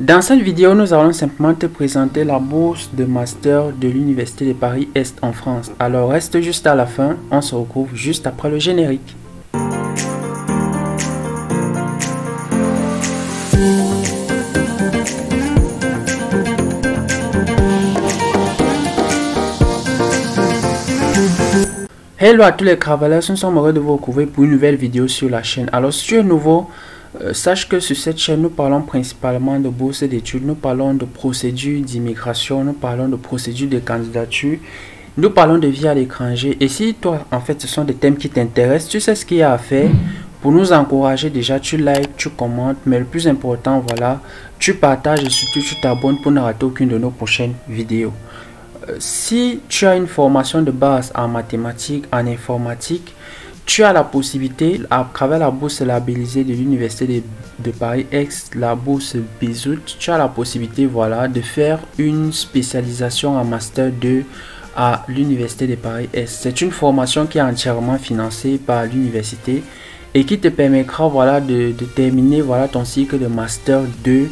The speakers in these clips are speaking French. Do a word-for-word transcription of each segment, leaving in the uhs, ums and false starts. Dans cette vidéo, nous allons simplement te présenter la bourse de master de l'Université de Paris-Est en France. Alors reste juste à la fin, on se retrouve juste après le générique. Hello à tous les cravaleurs, nous sommes heureux de vous retrouver pour une nouvelle vidéo sur la chaîne. Alors si tu es nouveau, euh, sache que sur cette chaîne nous parlons principalement de bourses d'études, nous parlons de procédures d'immigration, nous parlons de procédures de candidature, nous parlons de vie à l'étranger. Et si toi en fait ce sont des thèmes qui t'intéressent, tu sais ce qu'il y a à faire. Pour nous encourager, déjà tu likes, tu commentes, mais le plus important voilà, tu partages et surtout tu t'abonnes pour ne rater aucune de nos prochaines vidéos. Si tu as une formation de base en mathématiques, en informatique, tu as la possibilité, à travers la bourse labellisée de l'Université de, de Paris-Est, la bourse Bézout, tu as la possibilité voilà, de faire une spécialisation en Master deux à l'Université de Paris-Est. C'est une formation qui est entièrement financée par l'Université et qui te permettra voilà, de, de terminer voilà, ton cycle de Master deux.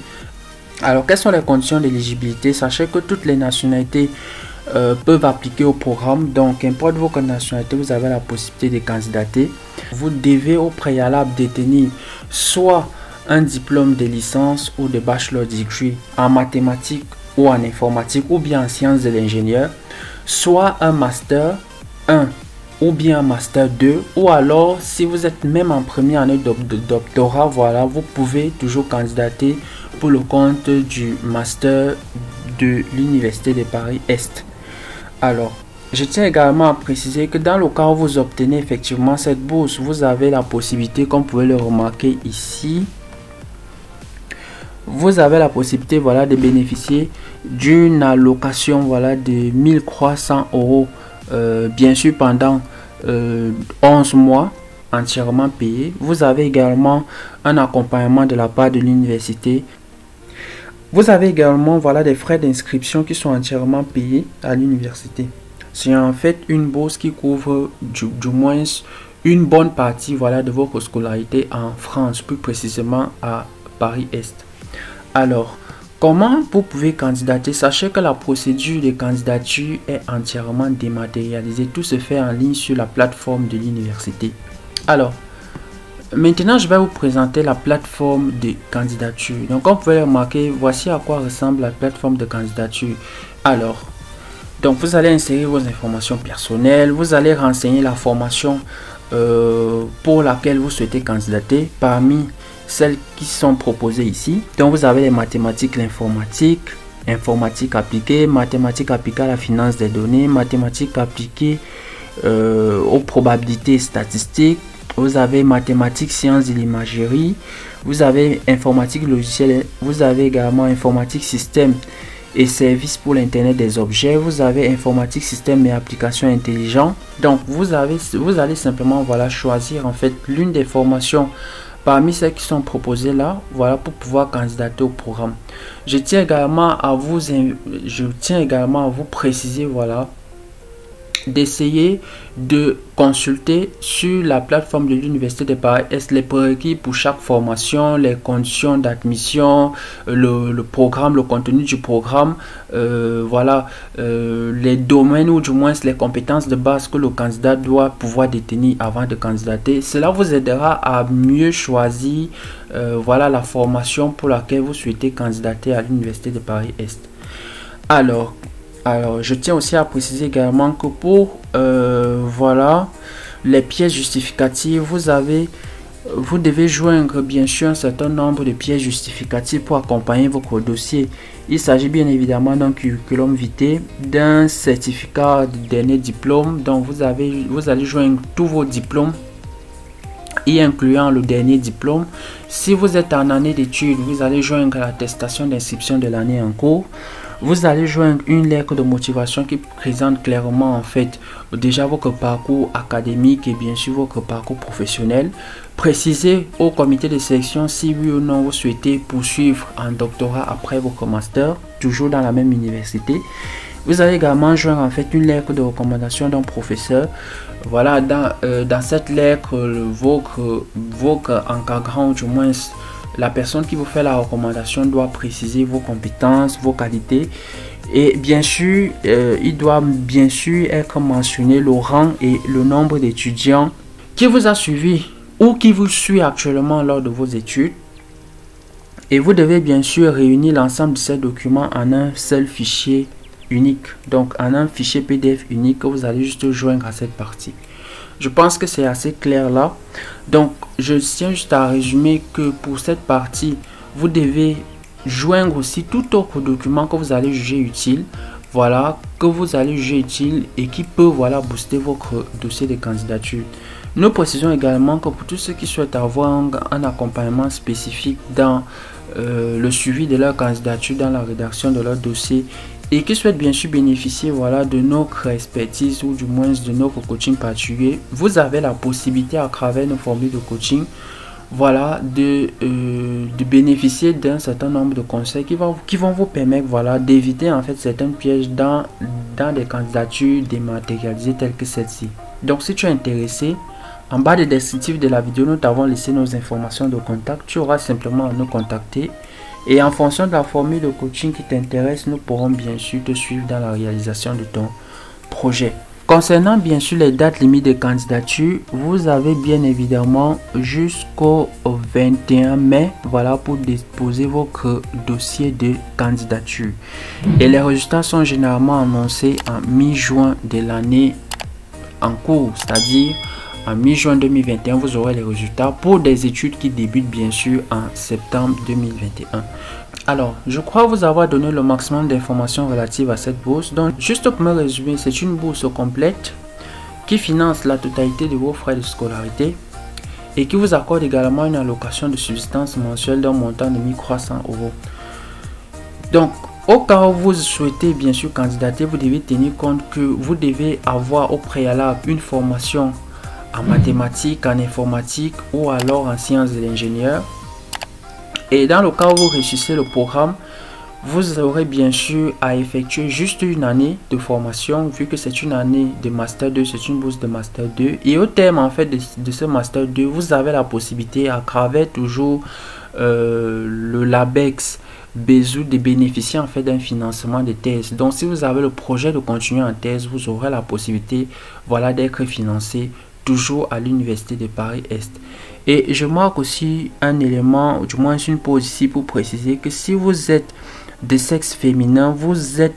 Alors, quelles sont les conditions d'éligibilité? Sachez que toutes les nationalités euh, peuvent appliquer au programme. Donc, importe vos nationalités, vous avez la possibilité de candidater. Vous devez au préalable détenir soit un diplôme de licence ou de bachelor degree en mathématiques ou en informatique ou bien en sciences de l'ingénieur, soit un master un ou bien un master deux, ou alors si vous êtes même en première année de doctorat, voilà, vous pouvez toujours candidater pour le compte du master de l'Université de Paris-Est. Alors, je tiens également à préciser que dans le cas où vous obtenez effectivement cette bourse, vous avez la possibilité, comme vous pouvez le remarquer ici, vous avez la possibilité voilà, de bénéficier d'une allocation voilà, de mille trois cents euros, euh, bien sûr pendant euh, onze mois. Entièrement payé. Vous avez également un accompagnement de la part de l'université. Vous avez également voilà des frais d'inscription qui sont entièrement payés à l'université. C'est en fait une bourse qui couvre du, du moins une bonne partie voilà de votre scolarité en France, plus précisément à Paris-Est. Alors, comment vous pouvez candidater? Sachez que la procédure de candidature est entièrement dématérialisée. Tout se fait en ligne sur la plateforme de l'université. Alors, maintenant, je vais vous présenter la plateforme de candidature. Donc, comme vous pouvez le remarquer, voici à quoi ressemble la plateforme de candidature. Alors, donc vous allez insérer vos informations personnelles, vous allez renseigner la formation euh, pour laquelle vous souhaitez candidater parmi celles qui sont proposées ici. Donc, vous avez les mathématiques, l'informatique, informatique appliquée, mathématiques appliquées à la finance des données, mathématiques appliquées euh, aux probabilités statistiques. Vous avez mathématiques, sciences de l'imagerie, vous avez informatique logicielle, vous avez également informatique système et services pour l'internet des objets, vous avez informatique système et applications intelligentes. Donc vous avez, vous allez simplement voilà choisir en fait l'une des formations parmi celles qui sont proposées là, voilà pour pouvoir candidater au programme. Je tiens également à vous, je tiens également à vous préciser voilà. D'essayer de consulter sur la plateforme de l'Université de Paris-Est les prérequis pour chaque formation, les conditions d'admission, le, le programme, le contenu du programme, euh, voilà, euh, les domaines ou du moins les compétences de base que le candidat doit pouvoir détenir avant de candidater. Cela vous aidera à mieux choisir euh, voilà, la formation pour laquelle vous souhaitez candidater à l'Université de Paris-Est. Alors, Alors, je tiens aussi à préciser également que pour euh, voilà, les pièces justificatives, vous, avez, vous devez joindre bien sûr un certain nombre de pièces justificatives pour accompagner votre dossier. Il s'agit bien évidemment d'un curriculum vitae, d'un certificat de dernier diplôme. Donc, vous, avez, vous allez joindre tous vos diplômes, y incluant le dernier diplôme. Si vous êtes en année d'études, vous allez joindre l'attestation d'inscription de l'année en cours. Vous allez joindre une lettre de motivation qui présente clairement en fait déjà votre parcours académique et bien sûr votre parcours professionnel. Précisez au comité de sélection si oui ou non vous souhaitez poursuivre un doctorat après votre master, toujours dans la même université. Vous allez également joindre en fait une lettre de recommandation d'un professeur. Voilà, dans, euh, dans cette lettre, votre, votre encadrant ou du moins la personne qui vous fait la recommandation doit préciser vos compétences, vos qualités et bien sûr, euh, il doit bien sûr être mentionné le rang et le nombre d'étudiants qui vous a suivi ou qui vous suit actuellement lors de vos études. Et vous devez bien sûr réunir l'ensemble de ces documents en un seul fichier unique. Donc en un fichier P D F unique que vous allez juste joindre à cette partie. Je pense que c'est assez clair là. Donc je tiens juste à résumer que pour cette partie, vous devez joindre aussi tout autre document que vous allez juger utile. Voilà, que vous allez juger utile et qui peut voilà booster votre dossier de candidature. Nous précisons également que pour tous ceux qui souhaitent avoir un, un accompagnement spécifique dans euh, le suivi de leur candidature, dans la rédaction de leur dossier et qui souhaitent bien sûr bénéficier voilà, de notre expertise ou du moins de notre coaching particulier, vous avez la possibilité à travers nos formules de coaching voilà, de, euh, de bénéficier d'un certain nombre de conseils qui vont, qui vont vous permettre voilà, d'éviter en fait certains pièges dans, dans des candidatures dématérialisées telles que celle-ci. Donc si tu es intéressé, en bas des descriptifs de la vidéo, nous t'avons laissé nos informations de contact. Tu auras simplement à nous contacter. Et en fonction de la formule de coaching qui t'intéresse, nous pourrons bien sûr te suivre dans la réalisation de ton projet. Concernant bien sûr les dates limites de candidature, vous avez bien évidemment jusqu'au vingt et un mai voilà, pour déposer votre dossier de candidature. Et les résultats sont généralement annoncés en mi-juin de l'année en cours, c'est-à-dire en mi-juin deux mille vingt et un, vous aurez les résultats pour des études qui débutent bien sûr en septembre deux mille vingt et un. Alors, je crois vous avoir donné le maximum d'informations relatives à cette bourse. Donc, juste pour me résumer, c'est une bourse complète qui finance la totalité de vos frais de scolarité et qui vous accorde également une allocation de subsistance mensuelle d'un montant de mille trois cents euros. Donc, au cas où vous souhaitez bien sûr candidater, vous devez tenir compte que vous devez avoir au préalable une formation en mathématiques, en informatique ou alors en sciences de l'ingénieur. Et dans le cas où vous réussissez le programme, vous aurez bien sûr à effectuer juste une année de formation, vu que c'est une année de Master deux, c'est une bourse de Master deux. Et au terme en fait de, de ce Master deux, vous avez la possibilité à travers toujours euh, le Labex Bézout de bénéficier en fait d'un financement de thèse. Donc si vous avez le projet de continuer en thèse, vous aurez la possibilité voilà, d'être financé toujours à l'université de Paris-Est. Et je marque aussi un élément, ou du moins une pause ici pour préciser que si vous êtes de sexe féminin, vous êtes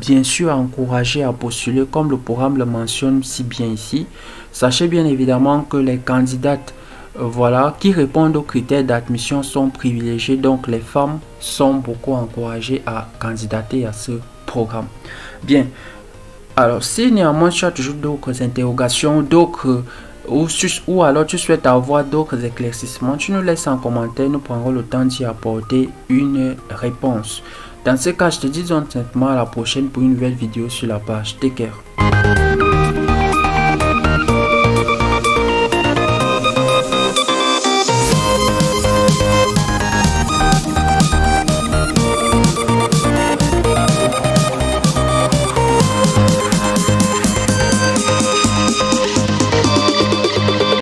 bien sûr encouragé à postuler comme le programme le mentionne si bien ici. Sachez bien évidemment que les candidates euh, voilà, qui répondent aux critères d'admission sont privilégiées, donc les femmes sont beaucoup encouragées à candidater à ce programme. Bien. Alors, si néanmoins tu as toujours d'autres interrogations, d'autres ou, ou alors tu souhaites avoir d'autres éclaircissements, tu nous laisses en commentaire, nous prendrons le temps d'y apporter une réponse. Dans ce cas, je te dis donc simplement à la prochaine pour une nouvelle vidéo sur la page T K R.